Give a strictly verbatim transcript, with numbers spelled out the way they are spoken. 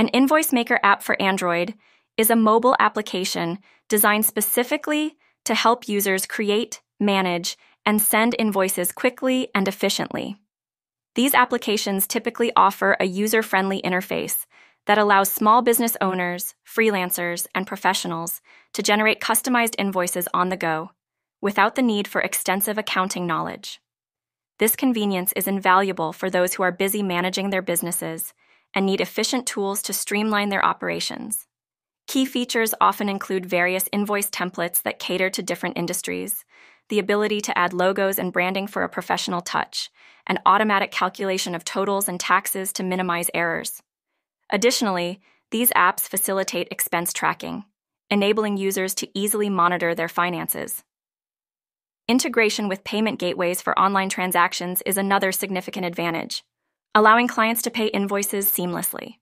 An Invoice Maker app for Android is a mobile application designed specifically to help users create, manage, and send invoices quickly and efficiently. These applications typically offer a user-friendly interface that allows small business owners, freelancers, and professionals to generate customized invoices on the go without the need for extensive accounting knowledge. This convenience is invaluable for those who are busy managing their businesses and need efficient tools to streamline their operations. Key features often include various invoice templates that cater to different industries, the ability to add logos and branding for a professional touch, and automatic calculation of totals and taxes to minimize errors. Additionally, these apps facilitate expense tracking, enabling users to easily monitor their finances. Integration with payment gateways for online transactions is another significant advantage, allowing clients to pay invoices seamlessly.